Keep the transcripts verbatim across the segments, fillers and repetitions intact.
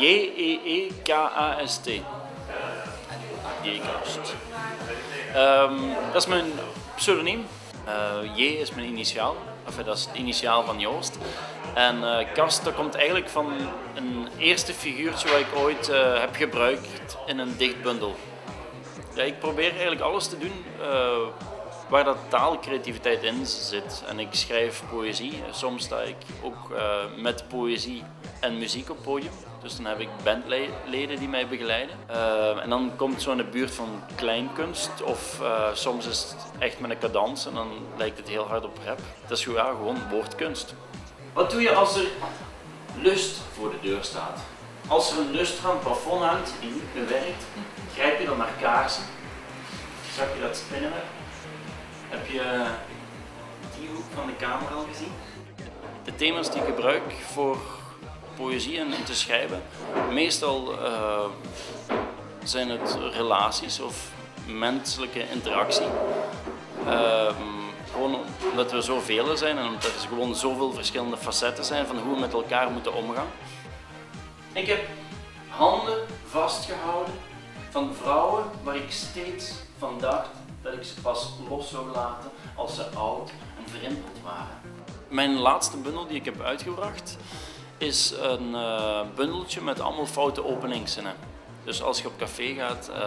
J E E K A S T. Jee Kast. Um, dat is mijn pseudoniem. Uh, J is mijn initiaal. Enfin, dat is het initiaal van Joost. En uh, Kast, dat komt eigenlijk van een eerste figuurtje wat ik ooit uh, heb gebruikt in een dichtbundel. Ja, ik probeer eigenlijk alles te doen uh, waar dat taalcreativiteit in zit. En ik schrijf poëzie. Soms sta ik ook uh, met poëzie en muziek op podium. Dus dan heb ik bandleden die mij begeleiden. Uh, en dan komt zo in de buurt van kleinkunst. Of uh, soms is het echt met een cadans en dan lijkt het heel hard op rap. Dat is ja, gewoon woordkunst. Wat doe je als er lust voor de deur staat? Als er een lust van het plafond hangt die niet meer werkt, grijp je dan naar kaarsen? Zag je dat spinnen? Heb je die hoek van de kamer al gezien? De thema's die ik gebruik voor poëzie en te schrijven, meestal uh, zijn het relaties of menselijke interactie. Uh, gewoon omdat we zo velen zijn en omdat er gewoon zoveel verschillende facetten zijn van hoe we met elkaar moeten omgaan. Ik heb handen vastgehouden van vrouwen waar ik steeds van dacht dat ik ze pas los zou laten als ze oud en verrimpeld waren. Mijn laatste bundel die ik heb uitgebracht is een uh, bundeltje met allemaal foute openingszinnen. Dus als je op café gaat uh,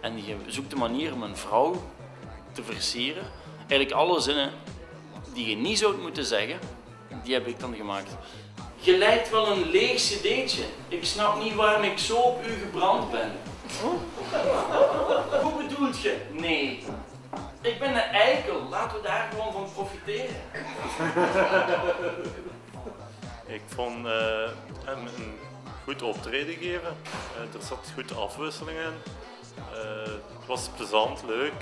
en je zoekt een manier om een vrouw te versieren, eigenlijk alle zinnen die je niet zou moeten zeggen, die heb ik dan gemaakt. Je lijkt wel een leeg cd'tje. Ik snap niet waarom ik zo op u gebrand ben. Hoe bedoelt je? Nee. Ik ben een eikel. Laten we daar gewoon van profiteren. Ik vond uh, hem een goed optreden geven. Uh, er zat goede afwisselingen in. Uh, het was plezant, leuk,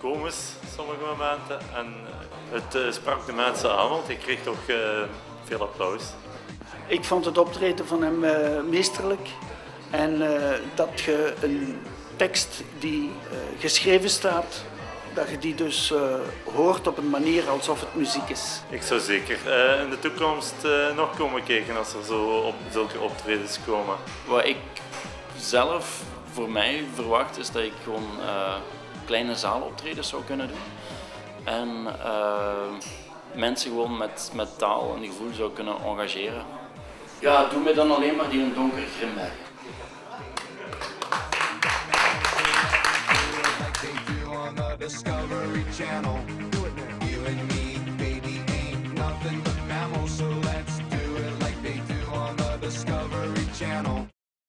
komisch sommige momenten. En het uh, sprak de mensen aan, want ik kreeg toch uh, veel applaus. Ik vond het optreden van hem uh, meesterlijk. En uh, dat je een tekst die uh, geschreven staat, dat je die dus uh, hoort op een manier alsof het muziek is. Ik zou zeker uh, in de toekomst uh, nog komen kijken als er zo op zulke optredens komen. Wat ik zelf voor mij verwacht is dat ik gewoon uh, kleine zaaloptredens zou kunnen doen. En uh, mensen gewoon met, met taal en gevoel zou kunnen engageren. Ja, doe me dan alleen maar die een donker Grimberg. Discovery Channel.